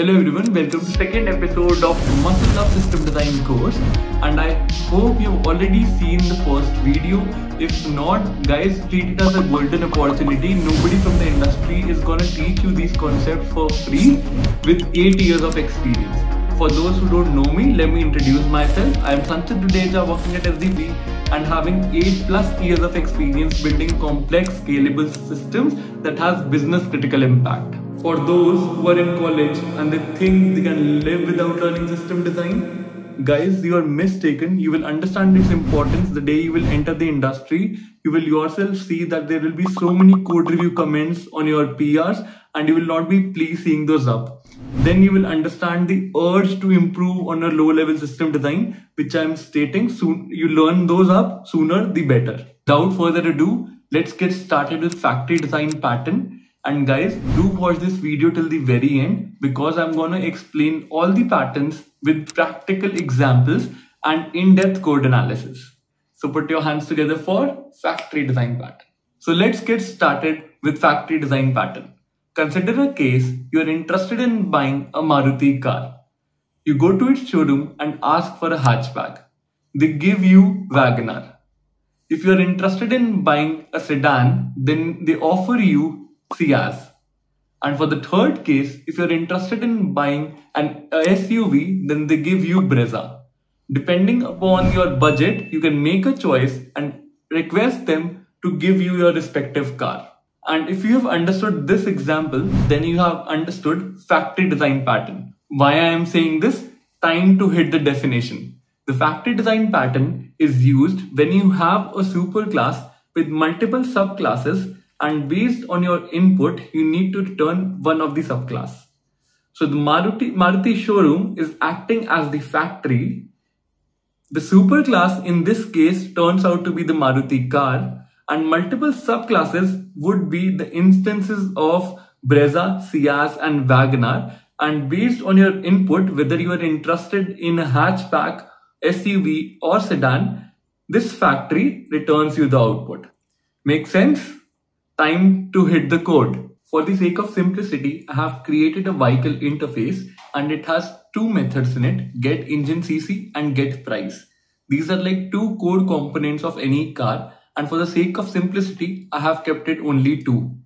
Hello everyone, welcome to second episode of Microsoft System Design course, and I hope you've already seen the first video. If not, guys, treat it as a golden opportunity. Nobody from the industry is gonna teach you these concepts for free with 8 years of experience. For those who don't know me, let me introduce myself. I am Sanchit Dudeja, working at SDB and having 8+ years of experience building complex, scalable systems that has business critical impact. For those who are in college and they think they can live without learning system design, guys, you are mistaken. You will understand its importance the day you will enter the industry. You will yourself see that there will be so many code review comments on your PRs and you will not be pleased seeing those up. Then you will understand the urge to improve on a low-level system design, which I am stating soon. You learn those up, sooner the better. Without further ado, let's get started with factory design pattern. And guys, do watch this video till the very end, because I'm gonna explain all the patterns with practical examples and in-depth code analysis. So put your hands together for factory design pattern. So let's get started with factory design pattern. Consider a case you are interested in buying a Maruti car. You go to its showroom and ask for a hatchback. They give you Wagon R. If you are interested in buying a sedan, then they offer you Ciaz. And for the third case, if you are interested in buying an SUV, then they give you Brezza. Depending upon your budget, you can make a choice and request them to give you your respective car. And if you have understood this example, then you have understood factory design pattern. Why I am saying this? Time to hit the definition. The factory design pattern is used when you have a superclass with multiple subclasses, and based on your input, you need to return one of the subclass. So the Maruti showroom is acting as the factory. The superclass in this case turns out to be the Maruti car. And multiple subclasses would be the instances of Brezza, Ciaz and Wagon R. And based on your input, whether you are interested in a hatchback, SUV or sedan, this factory returns you the output. Make sense? Time to hit the code. For the sake of simplicity, I have created a vehicle interface and it has two methods in it, get engine cc and get price. These are like two core components of any car. And for the sake of simplicity, I have kept it only two.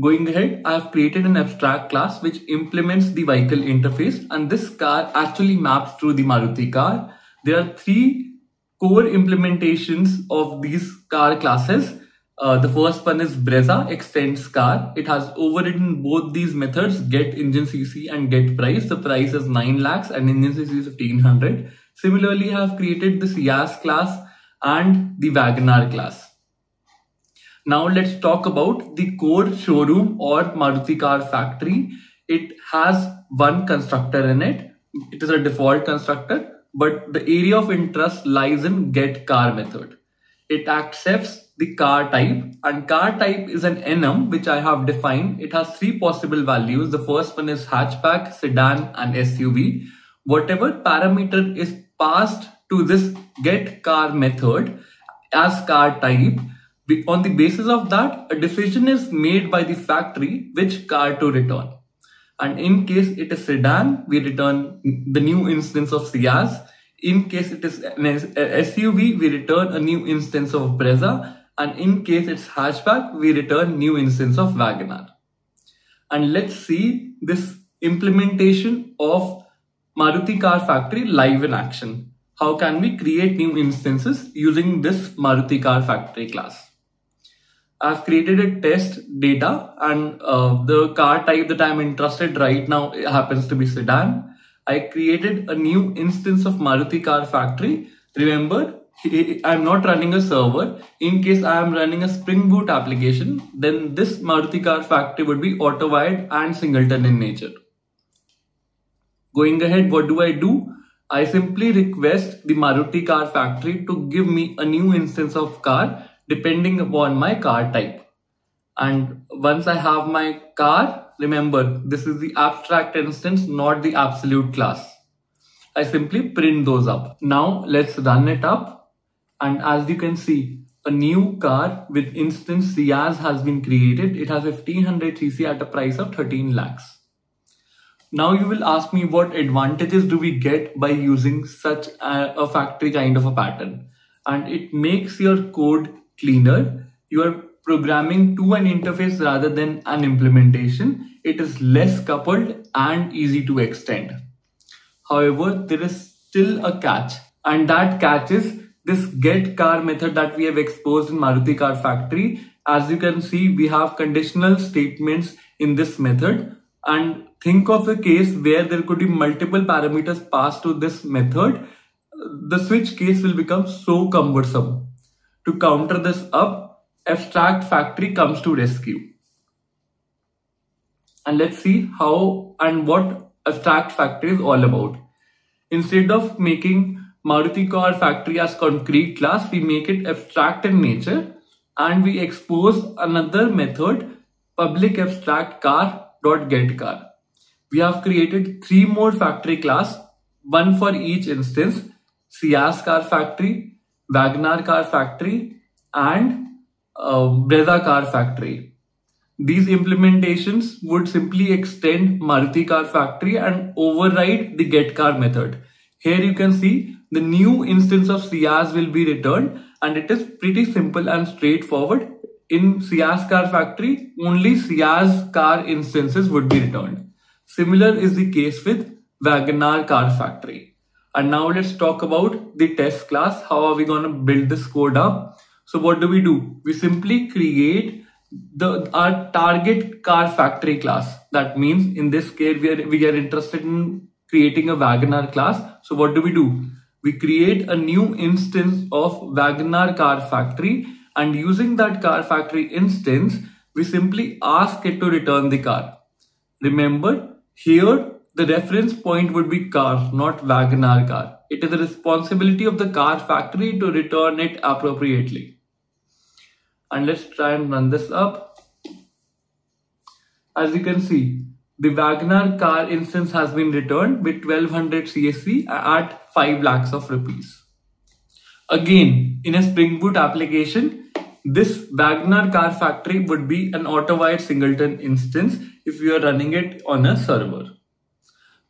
Going ahead, I have created an abstract class which implements the vehicle interface, and this car actually maps to the Maruti car. There are three core implementations of these car classes. The first one is Brezza extends car. It has overridden both these methods, get engine cc and get price. The price is 9 lakhs and engine cc is 1500. Similarly, I have created the Ciaz class and the Wagon R class. Now let's talk about the core showroom or Maruti car factory. It has one constructor in it. It is a default constructor, but the area of interest lies in get car method. It accepts the car type, and car type is an enum which I have defined. It has three possible values. The first one is hatchback, sedan and SUV. Whatever parameter is passed to this get car method as car type, on the basis of that, a decision is made by the factory which car to return. And in case it is sedan, we return the new instance of Ciaz. In case it is an SUV, we return a new instance of Brezza. And in case it's hatchback, we return new instance of Wagon R. And let's see this implementation of Maruti car factory live in action. How can we create new instances using this Maruti car factory class? I've created a test data, and the car type that I'm interested right now happens to be sedan. I created a new instance of Maruti car factory. Remember, I'm not running a server. In case I am running a Spring Boot application, then this Maruti car factory would be auto-wired and singleton in nature. Going ahead, what do? I simply request the Maruti car factory to give me a new instance of car depending upon my car type. And once I have my car, remember this is the abstract instance, not the absolute class. I simply print those up. Now let's run it up. And as you can see, a new car with instance Ciaz has been created. It has 1500 cc at a price of 13 lakhs. Now you will ask me what advantages do we get by using such a factory kind of a pattern. And it makes your code cleaner. You are programming to an interface rather than an implementation. It is less coupled and easy to extend. However, there is still a catch, and that catch is this get car method that we have exposed in Maruti car factory. As you can see, we have conditional statements in this method, and think of a case where there could be multiple parameters passed to this method. The switch case will become so cumbersome. To counter this up, abstract factory comes to rescue. And let's see how and what abstract factory is all about. Instead of making Maruti car factory as concrete class, we make it abstract in nature, and we expose another method, public abstract car.getCar. We have created three more factory class, one for each instance: Ciaz car factory, Wagon R car factory, and Brezza car factory. These implementations would simply extend Maruti car factory and override the get car method. Here you can see the new instance of Ciaz will be returned, and it is pretty simple and straightforward. In Ciaz car factory, only Ciaz car instances would be returned. Similar is the case with Wagon R car factory. And now let's talk about the test class. How are we going to build this code up? So what do we do? We simply create our target car factory class. That means in this case, we are interested in creating a Wagon R class. So what do? We create a new instance of Wagon R car factory, and using that car factory instance, we simply ask it to return the car. Remember, here the reference point would be car, not Wagon R car. It is the responsibility of the car factory to return it appropriately. And let's try and run this up. As you can see, the Wagon R car instance has been returned with 1200 CSV at 5 lakhs of rupees. Again, in a Spring Boot application, this Wagon R car factory would be an auto-wired singleton instance if you are running it on a server.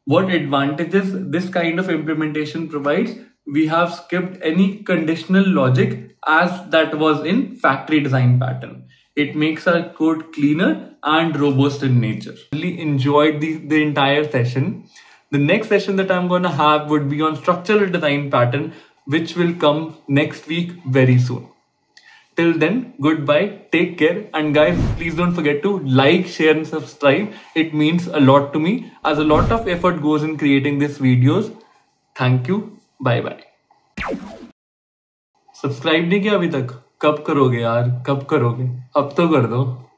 What advantages this kind of implementation provides? We have skipped any conditional logic as that was in factory design pattern. It makes our code cleaner and robust in nature. I really enjoyed the entire session. The next session that I'm going to have would be on structural design pattern, which will come next week very soon. Till then, goodbye, take care, and guys, please don't forget to like, share and subscribe. It means a lot to me as a lot of effort goes in creating these videos. Thank you. Bye-bye. Subscribe नहीं किया अभी तक? कब करोगे यार, कब करोगे? अब तो कर दो।